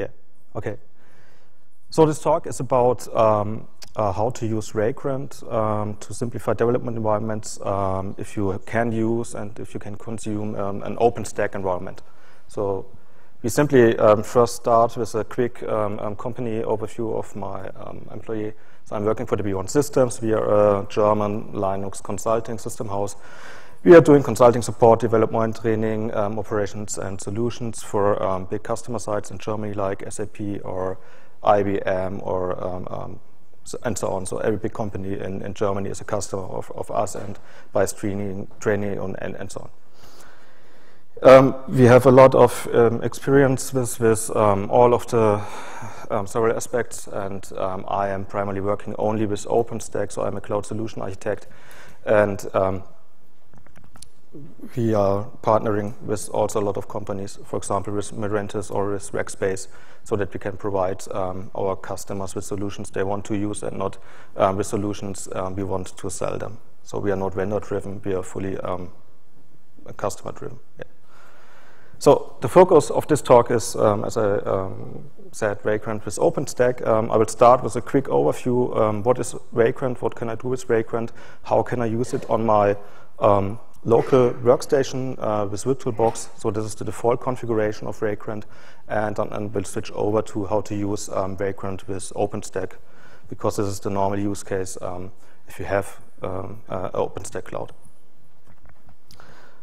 Yeah, okay. So this talk is about how to use Vagrant to simplify development environments if you can use and if you can consume an OpenStack environment. So we simply first start with a quick company overview of my employee. So I'm working for the B1 Systems. We are a German Linux consulting system house. We are doing consulting support, development, training, operations and solutions for big customer sites in Germany like SAP or IBM or and so on. So every big company in Germany is a customer of us, and by training and so on. We have a lot of experience with all of the several aspects, and I am primarily working only with OpenStack, so I'm a cloud solution architect, and we are partnering with also a lot of companies, for example with Mirantis or with Rackspace, so that we can provide our customers with solutions they want to use and not with solutions we want to sell them. So we are not vendor driven, we are fully customer driven. Yeah. So the focus of this talk is, as I said, Vagrant with OpenStack. I will start with a quick overview. What is Vagrant? What can I do with Vagrant? How can I use it on my local workstation with VirtualBox? So this is the default configuration of Vagrant. And we'll switch over to how to use Vagrant with OpenStack, because this is the normal use case if you have OpenStack cloud.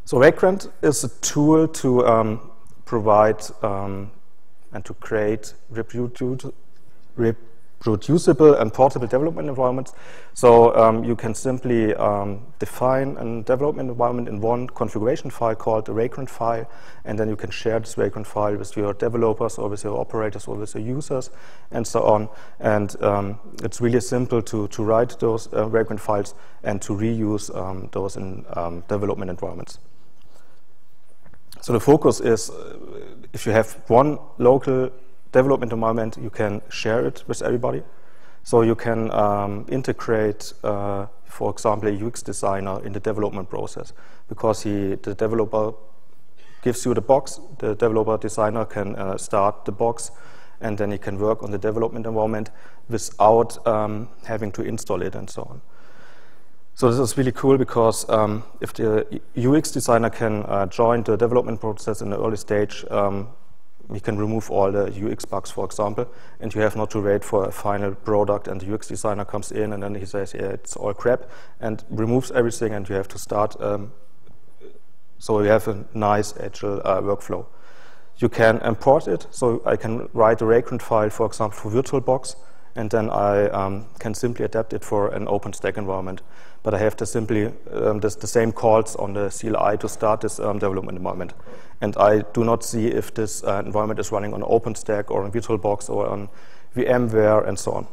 So Vagrant is a tool to provide and to create reproducible and portable development environments. So you can simply define a development environment in one configuration file called the Vagrant file, and then you can share this Vagrant file with your developers or with your operators or with your users and so on. And it's really simple to write those Vagrant files and to reuse those in development environments. So the focus is, if you have one local development environment, you can share it with everybody. So you can integrate, for example, a UX designer in the development process, because the developer gives you the box, the developer designer can start the box, and then he can work on the development environment without having to install it and so on. So this is really cool, because if the UX designer can join the development process in the early stage, we can remove all the UX bugs, for example, and you have not to wait for a final product and the UX designer comes in and then he says, yeah, it's all crap, and removes everything, and you have to start. So you have a nice agile workflow. You can import it, so I can write a Vagrant file, for example, for VirtualBox, and then I can simply adapt it for an OpenStack environment. But I have to simply the same calls on the CLI to start this development environment. And I do not see if this environment is running on OpenStack or on VirtualBox or on VMware and so on.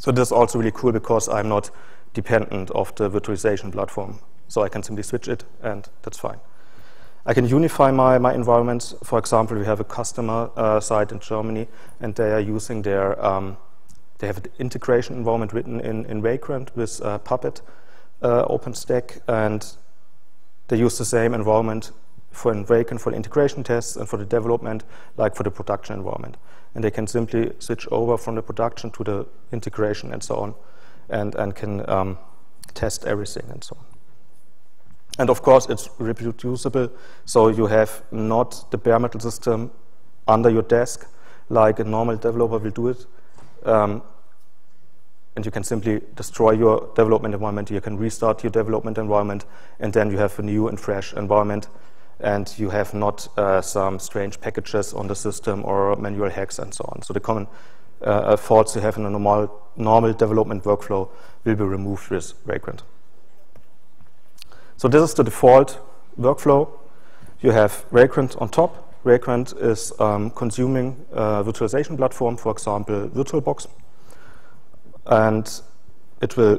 So this is also really cool, because I'm not dependent of the virtualization platform. So I can simply switch it, and that's fine. I can unify my environments. For example, we have a customer site in Germany, and they are using their, they have an integration environment written in Vagrant with Puppet OpenStack, and they use the same environment for Vagrant for the integration tests and for the development, like for the production environment. And they can simply switch over from the production to the integration and so on, and can test everything and so on. And of course, it's reproducible, so you have not the bare metal system under your desk like a normal developer will do it. And you can simply destroy your development environment, you can restart your development environment, and then you have a new and fresh environment, and you have not some strange packages on the system or manual hacks and so on. So the common faults you have in a normal development workflow will be removed with Vagrant. So this is the default workflow. You have Vagrant on top. Vagrant is consuming a virtualization platform, for example, VirtualBox. And it will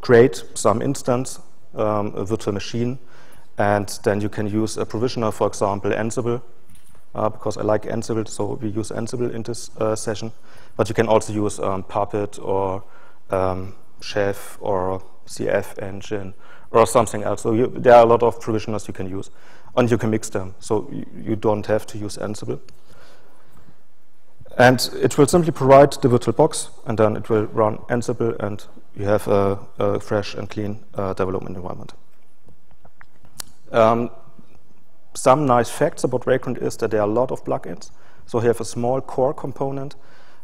create some instance, a virtual machine. And then you can use a provisioner, for example, Ansible, because I like Ansible, so we use Ansible in this session. But you can also use Puppet or Chef or CFEngine or something else. So there are a lot of provisioners you can use, and you can mix them, so you don't have to use Ansible. And it will simply provide the VirtualBox, and then it will run Ansible, and you have a fresh and clean development environment. Some nice facts about Vagrant is that there are a lot of plugins. So you have a small core component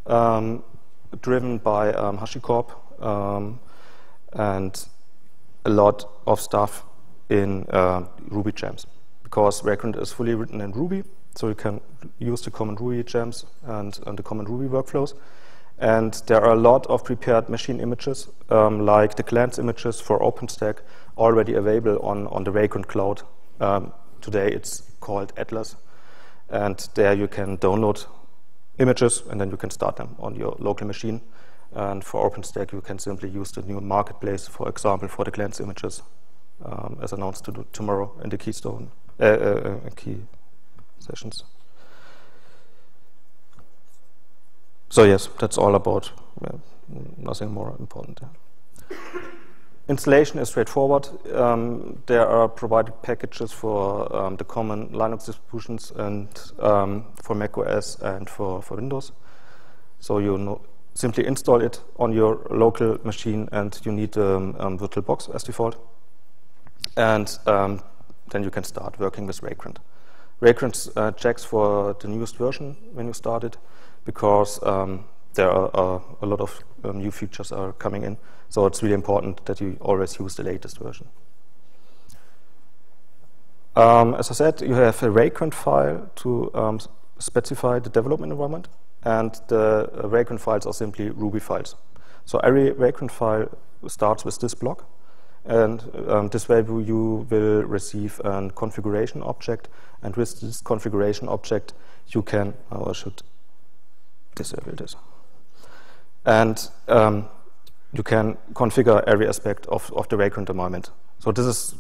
driven by HashiCorp and a lot of stuff in Ruby gems, because Vagrant is fully written in Ruby. So you can use the common Ruby gems and the common Ruby workflows. And there are a lot of prepared machine images, like the Glance images for OpenStack, already available on the Vagrant cloud. Today it's called Atlas. And there you can download images, and then you can start them on your local machine. And for OpenStack, you can simply use the new marketplace, for example, for the Glance images, as announced tomorrow in the Keystone key sessions. So yes, that's all about, nothing more important. Installation is straightforward. There are provided packages for the common Linux distributions and for macOS and for Windows. So you simply install it on your local machine, and you need VirtualBox as default. And then you can start working with Vagrant. Vagrant checks for the newest version when you start it, because there are a lot of new features are coming in. So it's really important that you always use the latest version. As I said, you have a Vagrant file to specify the development environment, and the Vagrant files are simply Ruby files. So every Vagrant file starts with this block. And this way you will receive a configuration object, and with this configuration object you can, I should disable this, and you can configure every aspect of the Vagrant environment. So this is,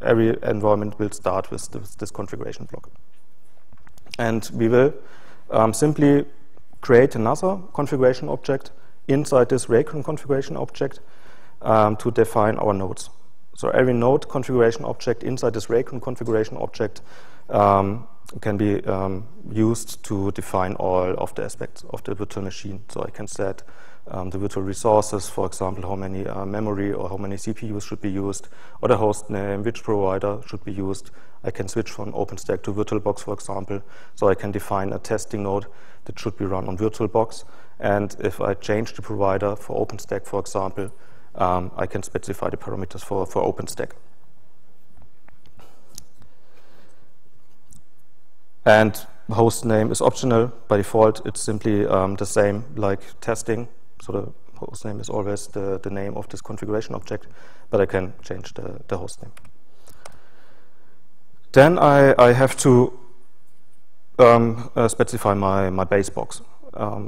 every environment will start with this configuration block. And we will simply create another configuration object inside this Vagrant configuration object, to define our nodes. So every node configuration object inside this Vagrant configuration object can be used to define all of the aspects of the virtual machine. So I can set the virtual resources, for example, how many memory or how many CPUs should be used, or the host name, which provider should be used. I can switch from OpenStack to VirtualBox, for example. So I can define a testing node that should be run on VirtualBox. And if I change the provider for OpenStack, for example, I can specify the parameters for OpenStack. And host name is optional. By default, it's simply the same like testing. So the host name is always the name of this configuration object, but I can change the host name. Then I have to specify my base box.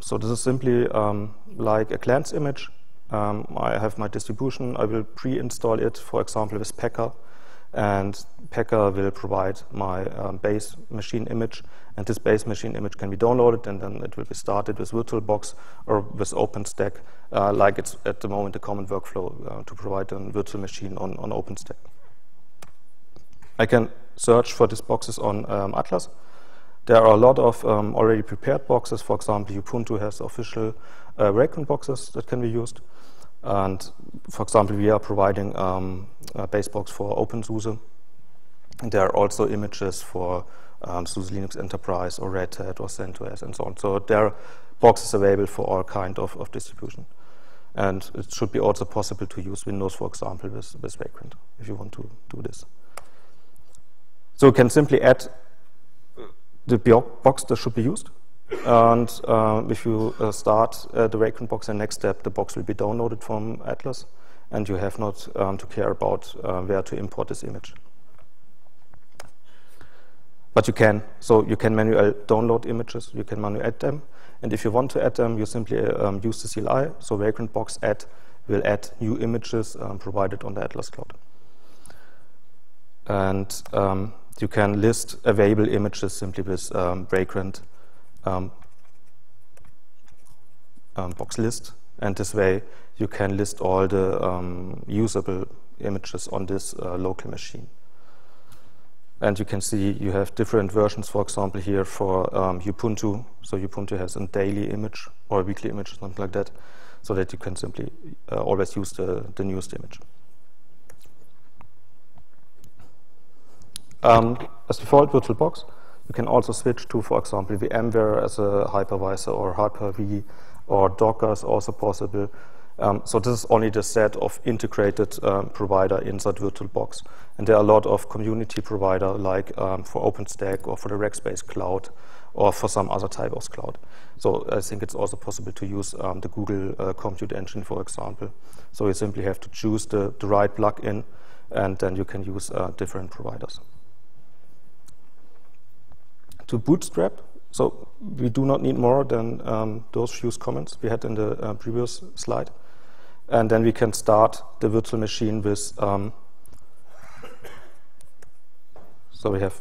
So this is simply like a Glance image. I have my distribution. I will pre-install it, for example, with Packer, and Packer will provide my base machine image, and this base machine image can be downloaded, and then it will be started with VirtualBox or with OpenStack, like it's at the moment a common workflow to provide a virtual machine on OpenStack. I can search for these boxes on Atlas. There are a lot of already prepared boxes. For example, Ubuntu has official Vagrant boxes that can be used. And for example, we are providing a base box for OpenSUSE. There are also images for SUSE Linux Enterprise or Red Hat or CentOS and so on. So there are boxes available for all kind of distribution. And it should be also possible to use Windows, for example, with Vagrant if you want to do this. So you can simply add the box that should be used, and if you start the Vagrant box, the next step, the box will be downloaded from Atlas, and you have not to care about where to import this image. But you can, so you can manually download images, you can manually add them, and if you want to add them, you simply use the CLI, so Vagrant box add will add new images provided on the Atlas cloud. And you can list available images simply with Vagrant box list, and this way you can list all the usable images on this local machine. And you can see you have different versions, for example, here for Ubuntu. So Ubuntu has a daily image or a weekly image, something like that, so that you can simply always use the newest image. As default, VirtualBox. You can also switch to, for example, VMware as a hypervisor, or Hyper-V, or Docker is also possible. So this is only the set of integrated provider inside VirtualBox. And there are a lot of community provider, like for OpenStack or for the Rackspace cloud or for some other type of cloud. So I think it's also possible to use the Google Compute Engine, for example. So you simply have to choose the right plugin, and then you can use different providers. To bootstrap, so we do not need more than those few comments we had in the previous slide. And then we can start the virtual machine with, so we have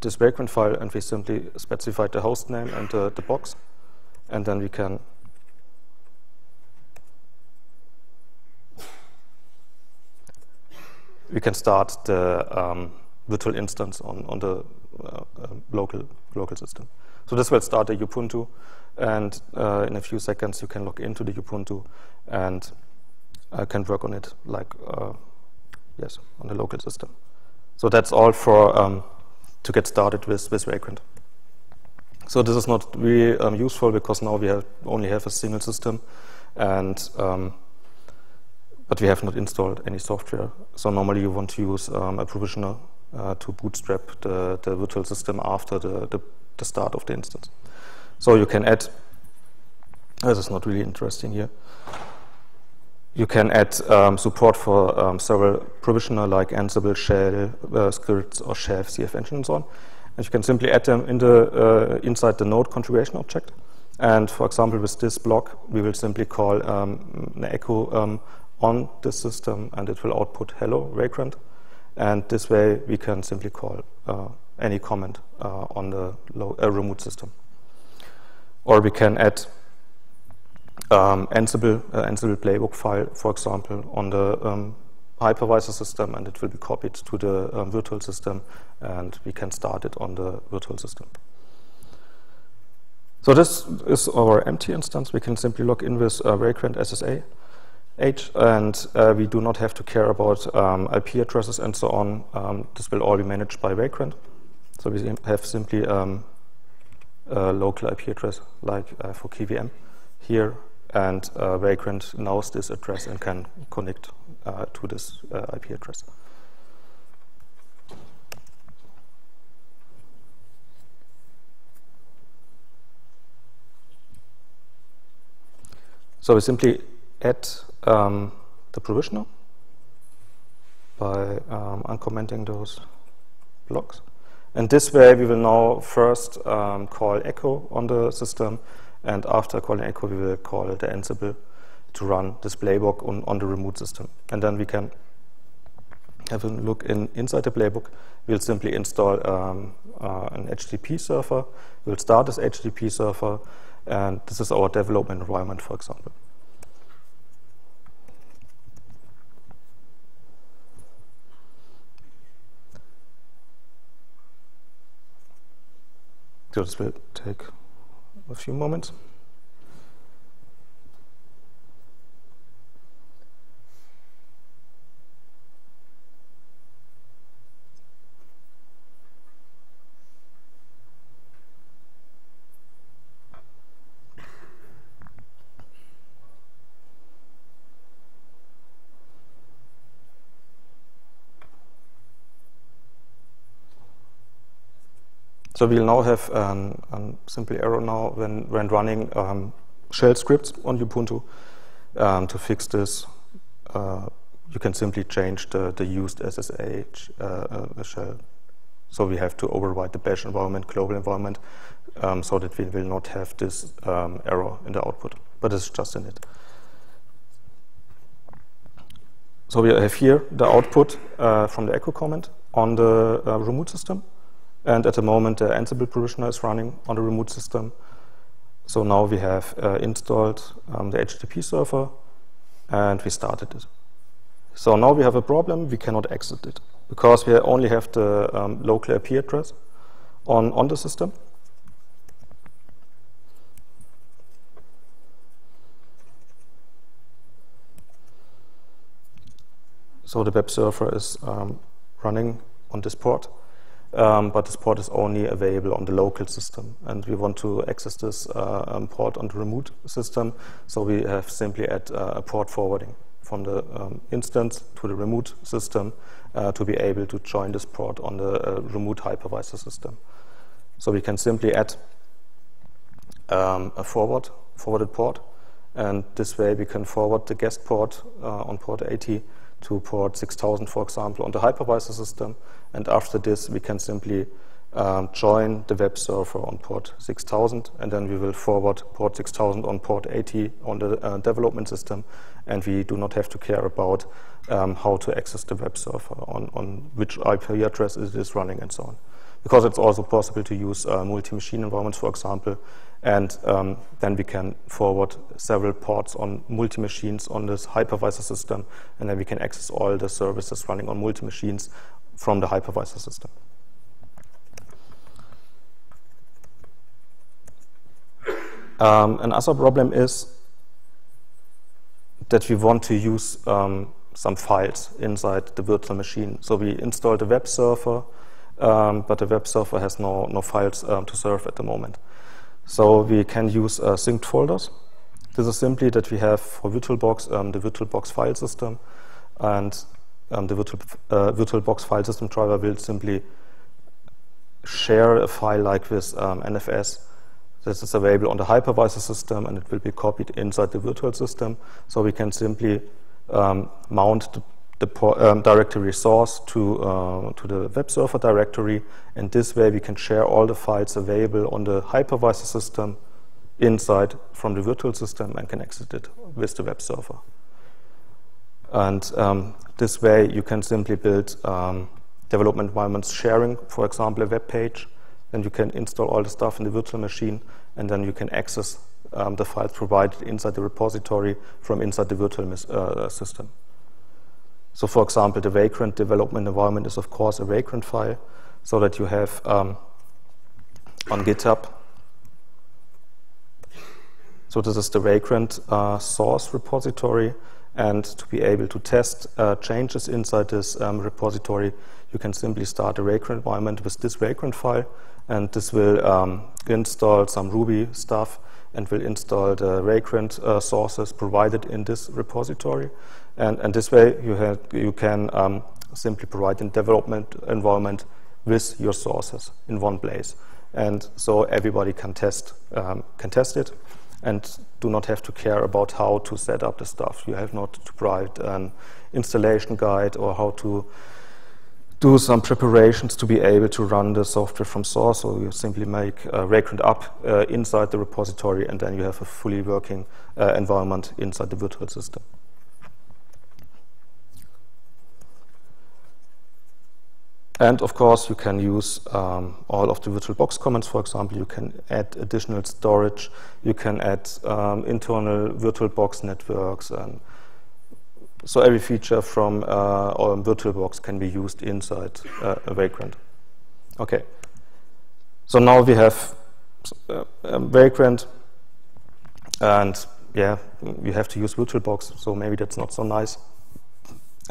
this Vagrant file, and we simply specify the host name and the box, and then we can start the virtual instance on the local system. So this will start the Ubuntu, and in a few seconds you can log into the Ubuntu, and I can work on it like yes, on the local system. So that's all for to get started with Vagrant. So this is not really useful, because now we only have a single system, and but we have not installed any software. So normally you want to use a provisioner to bootstrap the virtual system after the start of the instance. So you can add, this is not really interesting here, you can add support for several provisioner like Ansible, Shell, scripts, or Chef, CFEngine, and so on. And you can simply add them in the, inside the node configuration object. And for example, with this block, we will simply call an echo on this system, and it will output hello, Vagrant. And this way, we can simply call any command on the remote system. Or we can add Ansible playbook file, for example, on the hypervisor system, and it will be copied to the virtual system, and we can start it on the virtual system. So this is our empty instance. We can simply log in with Vagrant SSH, and we do not have to care about IP addresses and so on. This will all be managed by Vagrant. So we have simply a local IP address, like for KVM here, and Vagrant knows this address and can connect to this IP address. So we simply add the provisioner by uncommenting those blocks. And this way, we will now first call echo on the system, and after calling echo, we will call the Ansible to run this playbook on the remote system. And then we can have a look inside the playbook. We'll simply install an HTTP server. We'll start this HTTP server, and this is our development environment, for example. So this will take a few moments. So we'll now have a simple error now when running shell scripts on Ubuntu. To fix this, you can simply change the used SSH shell. So we have to override the bash environment, global environment, so that we will not have this error in the output. But it's just in it. So we have here the output from the echo command on the remote system. And at the moment, the Ansible provisioner is running on the remote system. So now we have installed the HTTP server, and we started it. So now we have a problem. We cannot exit it. because we only have the local IP address on the system. So the web server is running on this port, but this port is only available on the local system, and we want to access this port on the remote system, so we have simply add a port forwarding from the instance to the remote system to be able to join this port on the remote hypervisor system. So we can simply add a forwarded port, and this way we can forward the guest port on port 80 to port 6000, for example, on the hypervisor system, and after this we can simply join the web server on port 6000, and then we will forward port 6000 on port 80 on the development system, and we do not have to care about how to access the web server, on which IP address it is running and so on. Because it's also possible to use multi-machine environments, for example, and then we can forward several ports on multi-machines on this hypervisor system, and then we can access all the services running on multi-machines from the hypervisor system. Another problem is that we want to use some files inside the virtual machine. So we installed the web server, but the web server has no files to serve at the moment. So we can use synced folders. This is simply that we have for VirtualBox the VirtualBox file system, and the VirtualBox file system driver will simply share a file like this NFS. This is available on the hypervisor system, and it will be copied inside the virtual system. So we can simply mount the directory source to the web server directory, and this way we can share all the files available on the hypervisor system inside from the virtual system and can access it with the web server. And this way you can simply build development environments sharing, for example, a web page, and you can install all the stuff in the virtual machine, and then you can access the files provided inside the repository from inside the virtual system. So, for example, the Vagrant development environment is, of course, a Vagrant file, so that you have on GitHub. So this is the Vagrant source repository, and to be able to test changes inside this repository, you can simply start a Vagrant environment with this Vagrant file, and this will install some Ruby stuff and will install the Vagrant sources provided in this repository. And this way you can simply provide a development environment with your sources in one place. And so everybody can test it and do not have to care about how to set up the stuff. You have not to provide an installation guide or how to do some preparations to be able to run the software from source. So you simply make Vagrant up inside the repository, and then you have a fully working environment inside the virtual system. And of course, you can use all of the VirtualBox commands. For example, you can add additional storage, you can add internal VirtualBox networks, and so every feature from VirtualBox can be used inside a Vagrant. Okay, so now we have Vagrant, and yeah, you have to use VirtualBox, so maybe that's not so nice.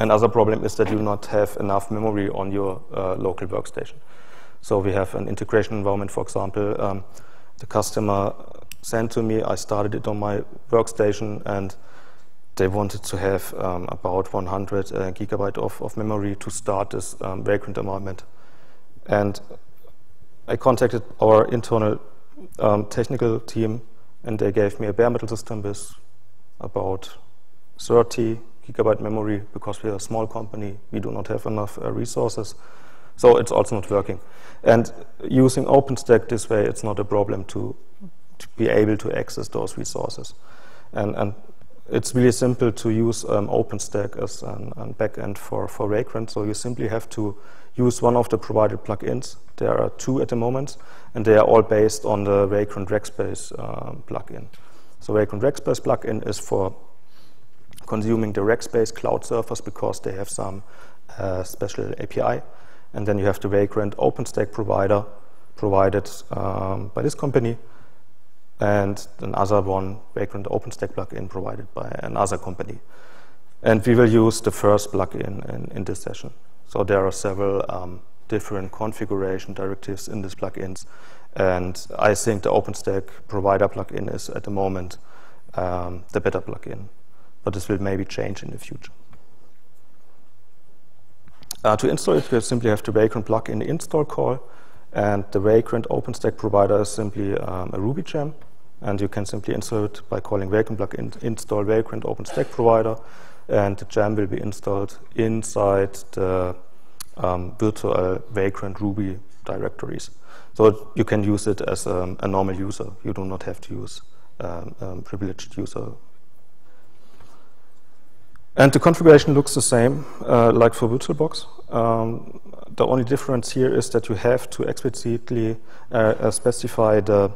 Another problem is that you do not have enough memory on your local workstation. So we have an integration environment, for example, the customer sent to me, I started it on my workstation, and they wanted to have about 100 gigabyte of memory to start this Vagrant environment. And I contacted our internal technical team, and they gave me a bare metal system with about 30 gigabyte memory. Because we are a small company, we do not have enough resources, so it's also not working. And using OpenStack this way, it's not a problem to be able to access those resources. And it's really simple to use OpenStack as a backend for Vagrant. So you simply have to use one of the provided plugins. There are two at the moment, and they are all based on the Vagrant Rackspace plugin. So Vagrant Rackspace plugin is for consuming the Rackspace cloud servers, because they have some special API, and then you have the Vagrant OpenStack provider provided by this company, and another one, Vagrant OpenStack plugin, provided by another company. And we will use the first plugin in this session. So there are several different configuration directives in these plugins, and I think the OpenStack provider plugin is at the moment the better plugin, but this will maybe change in the future. To install it, we simply have the Vagrant plugin install call, and the Vagrant OpenStack provider is simply a Ruby gem, and you can simply install it by calling Vagrant plugin install Vagrant OpenStack provider, and the gem will be installed inside the virtual Vagrant Ruby directories. So you can use it as a normal user. You do not have to use privileged user. And the configuration looks the same like for VirtualBox. The only difference here is that you have to explicitly specify the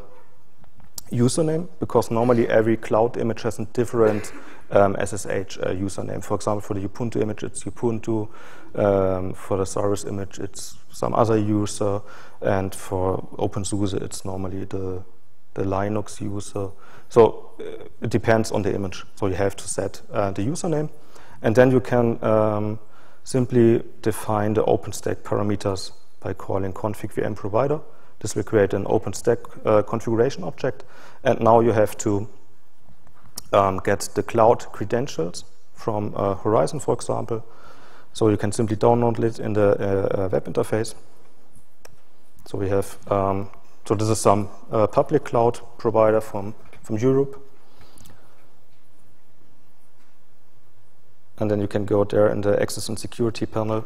username, because normally every cloud image has a different SSH username. For example, for the Ubuntu image, it's Ubuntu. For the Saurus image, it's some other user. And for OpenSUSE, it's normally the Linux user. So it depends on the image. So you have to set the username. And then you can simply define the OpenStack parameters by calling config VM provider. This will create an OpenStack configuration object. And now you have to get the cloud credentials from Horizon, for example. So you can simply download it in the web interface. So we have, so this is some public cloud provider from Europe. And then you can go there in the access and security panel.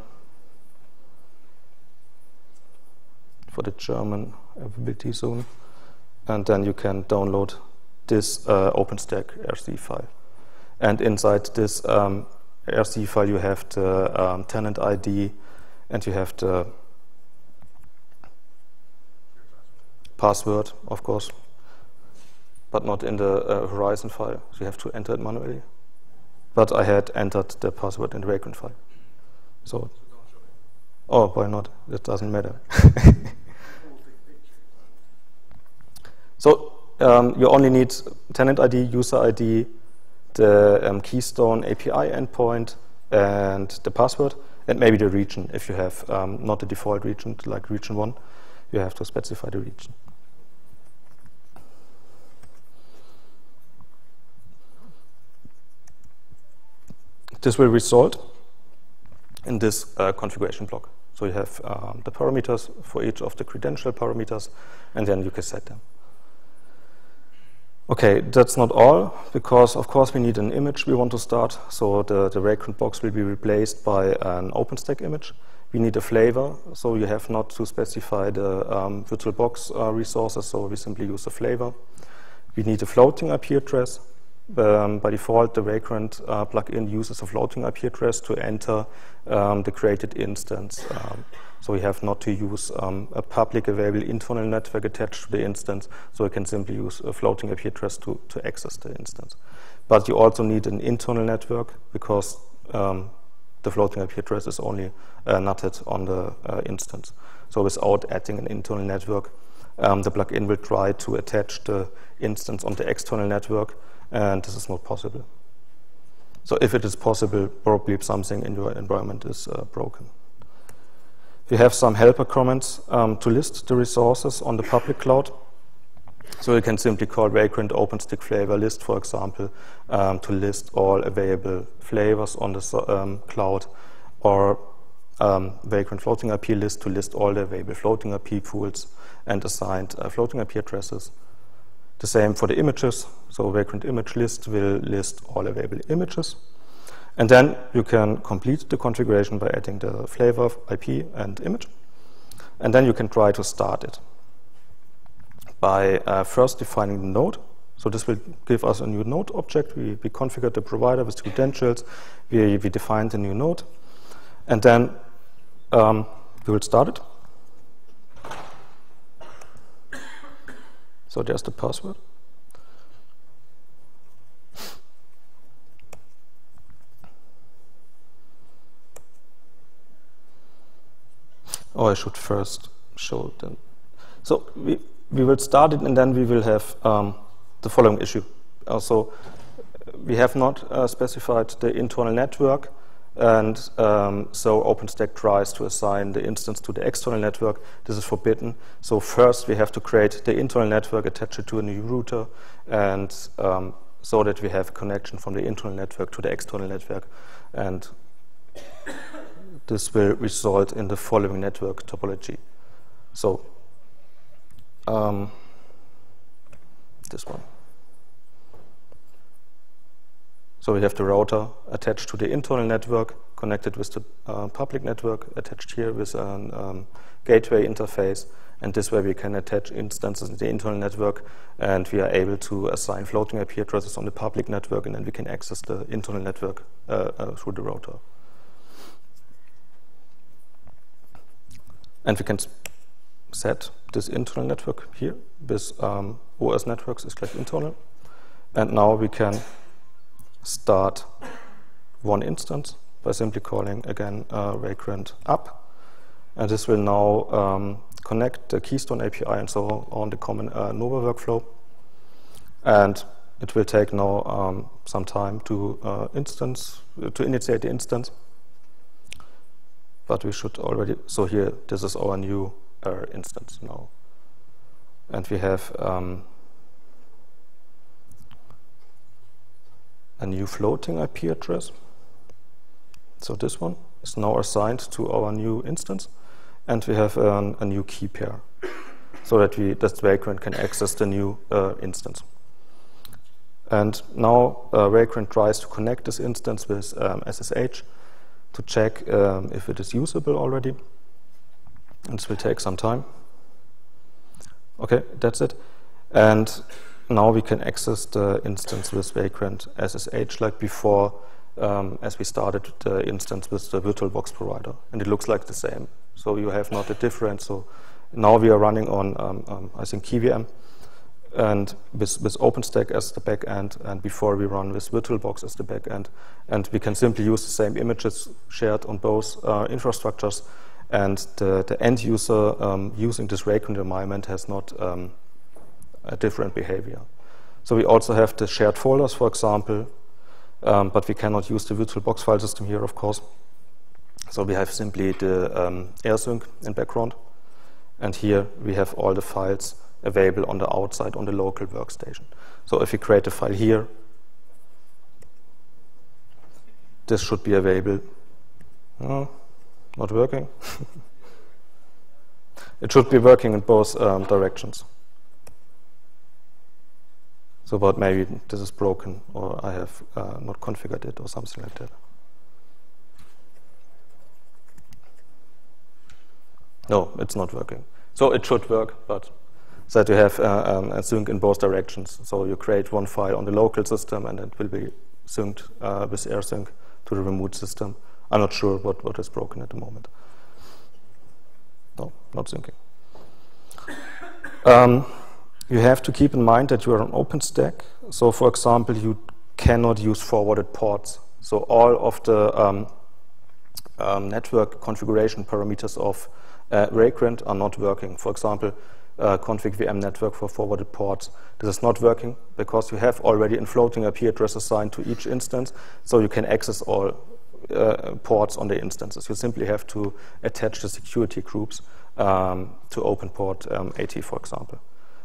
For the German availability zone, and then you can download this OpenStack RC file. And inside this RC file, you have the tenant ID, and you have the password, of course, but not in the Horizon file. So you have to enter it manually. But I had entered the password in the Vagrant file. So, oh, why not? That doesn't matter. So you only need tenant ID, user ID, the Keystone API endpoint, and the password, and maybe the region. If you have not the default region, like region 1, you have to specify the region. This will result in this configuration block. So you have the parameters for each of the credential parameters, and then you can set them. Okay, that's not all, because of course we need an image we want to start, so the Vagrant box will be replaced by an OpenStack image. We need a flavor, so you have not to specify the VirtualBox resources, so we simply use a flavor. We need a floating IP address. By default, the Vagrant plugin uses a floating IP address to enter the created instance. So you have not to use a public available internal network attached to the instance, so you can simply use a floating IP address to access the instance. But you also need an internal network, because the floating IP address is only nutted on the instance. So without adding an internal network, the plugin will try to attach the instance on the external network, and this is not possible. So if it is possible, probably something in your environment is broken. We have some helper comments to list the resources on the public cloud. So you can simply call Vagrant OpenStack flavor list, for example, to list all available flavors on the cloud, or Vagrant floating IP list to list all the available floating IP pools and assigned floating IP addresses. The same for the images. So Vagrant image list will list all available images. And then you can complete the configuration by adding the flavor, IP, and image. And then you can try to start it by first defining the node. So this will give us a new node object. We configured the provider with credentials. We defined the new node. And then we will start it. So there's the password. Oh, I should first show them. So we will start it, and then we will have the following issue. Also, we have not specified the internal network, and so OpenStack tries to assign the instance to the external network. This is forbidden. So first, we have to create the internal network, attach it to a new router, and so that we have a connection from the internal network to the external network. And this will result in the following network topology. So this one. So we have the router attached to the internal network, connected with the public network, attached here with a gateway interface. And this way we can attach instances in the internal network, and we are able to assign floating IP addresses on the public network, and then we can access the internal network through the router. And we can set this internal network here with OS networks is like internal. And now we can start one instance by simply calling again Vagrant up. And this will now connect the Keystone API and so on the common Nova workflow. And it will take now some time to initiate the instance. But we should already, so here, this is our new instance now. And we have a new floating IP address. So this one is now assigned to our new instance. And we have a new key pair, so that that Vagrant can access the new instance. And now Vagrant tries to connect this instance with SSH to check if it is usable already. And this will take some time. OK, that's it. And now we can access the instance with Vagrant SSH like before, as we started the instance with the VirtualBox provider. And it looks like the same. So you have not a difference. So now we are running on, I think, KVM, and with OpenStack as the backend, and before we run with VirtualBox as the backend. And we can simply use the same images shared on both infrastructures, and the end user using this Vagrant environment has not a different behavior. So we also have the shared folders, for example, but we cannot use the VirtualBox file system here, of course. So we have simply the AirSync in background, and here we have all the files available on the outside, on the local workstation. So if we create a file here, this should be available. No, not working. It should be working in both directions. So but maybe this is broken, or I have not configured it, or something like that. No, it's not working. So it should work, but that you have a sync in both directions. So you create one file on the local system, and it will be synced with AirSync to the remote system. I'm not sure what is broken at the moment. No, not syncing. You have to keep in mind that you are on OpenStack. So for example, you cannot use forwarded ports. So all of the network configuration parameters of Vagrant are not working. For example, config VM network for forwarded ports. This is not working because you have already a floating IP address assigned to each instance, so you can access all ports on the instances. You simply have to attach the security groups to open port 80, for example.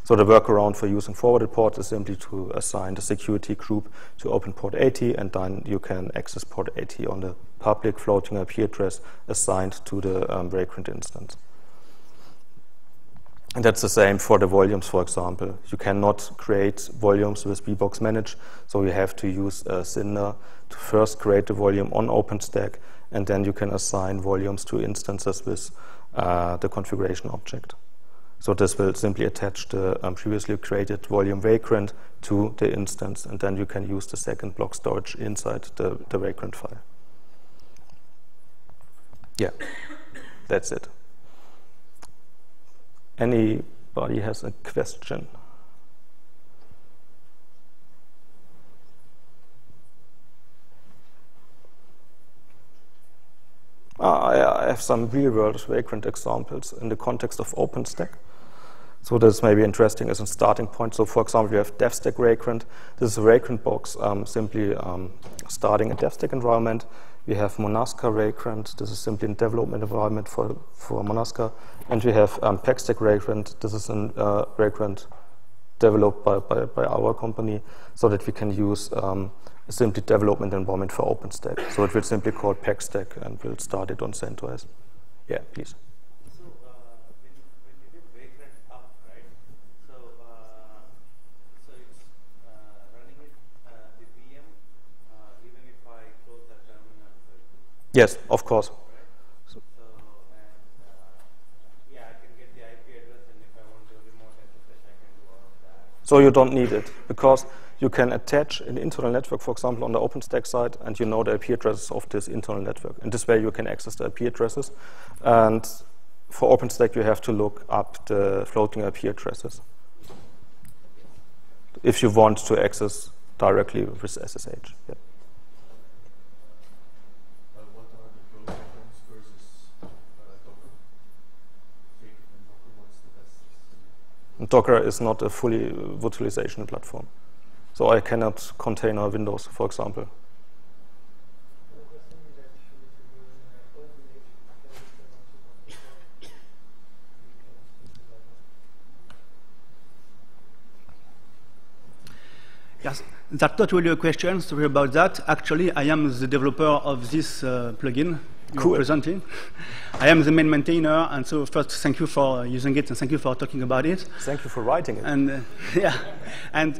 So the workaround for using forwarded ports is simply to assign the security group to open port 80, and then you can access port 80 on the public floating IP address assigned to the Vagrant instance. And that's the same for the volumes, for example. You cannot create volumes with VBoxManage, so you have to use Cinder to first create the volume on OpenStack, and then you can assign volumes to instances with the configuration object. So this will simply attach the previously created volume Vagrant to the instance, and then you can use the second block storage inside the Vagrant file. Yeah, that's it. Anybody has a question? I have some real-world Vagrant examples in the context of OpenStack. So this may be interesting as a starting point. So for example, you have DevStack Vagrant. This is a Vagrant box simply starting a DevStack environment. We have Monasca Vagrant. This is simply a development environment for Monasca. And we have PackStack Vagrant. This is a Vagrant developed by our company so that we can use a simply development environment for OpenStack. So it will simply call PackStack and we'll start it on CentOS. Yeah, please. Yes, of course. So, yeah, I can get the IP address, and if I want to remote access, I can do all of that. So you don't need it, because you can attach an internal network, for example, on the OpenStack side, and you know the IP addresses of this internal network. And this way you can access the IP addresses. And for OpenStack, you have to look up the floating IP addresses if you want to access directly with SSH. Yeah. Docker is not a fully virtualization platform. So I cannot container Windows, for example. Yes, that's not really a question, sorry about that. Actually, I am the developer of this plugin. Cool. Presenting. I am the main maintainer, and so first, thank you for using it, and thank you for talking about it. Thank you for writing it. And yeah, and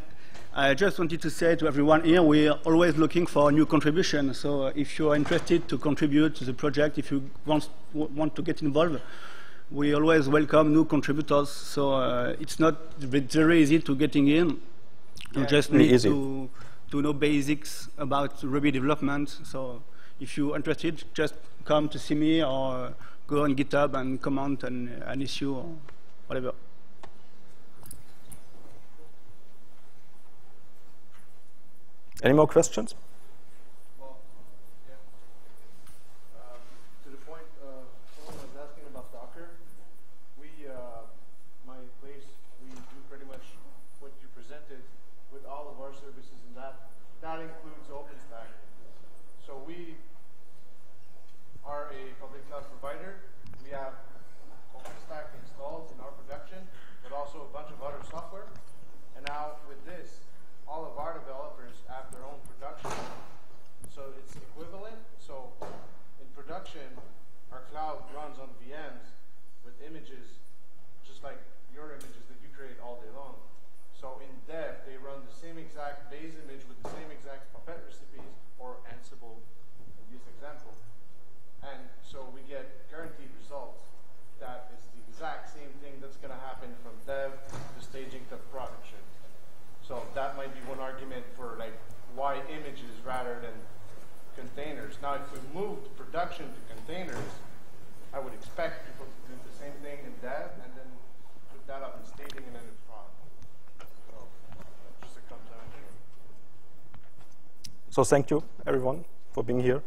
I just wanted to say to everyone here, we are always looking for new contributions. So if you are interested to contribute to the project, if you want to get involved, we always welcome new contributors. So it's not very easy to getting in. You just need to know basics about Ruby development. So if you're interested, just come to see me or go on GitHub and comment on an issue or whatever. Any more questions? Well, yeah. To the point, someone was asking about Docker. We, my place, we do pretty much what you presented with all of our services, and that includes OpenStack. So we are a public cloud provider. We have OpenStack installed in our production, but also a bunch of other software. And now with this, all of our developers have their own production. So it's equivalent. So in production, our cloud runs on VMs with images, just like your images that you create all day long. So in dev, they run the same exact base image with the same exact Puppet recipes, or Ansible in this example. And so we get guaranteed results that is the exact same thing that's going to happen from dev to staging to production. So that might be one argument for like why images rather than containers. Now if we moved production to containers, I would expect people to do the same thing in dev and then put that up in staging and then it's product. So just a compliment. So thank you everyone for being here.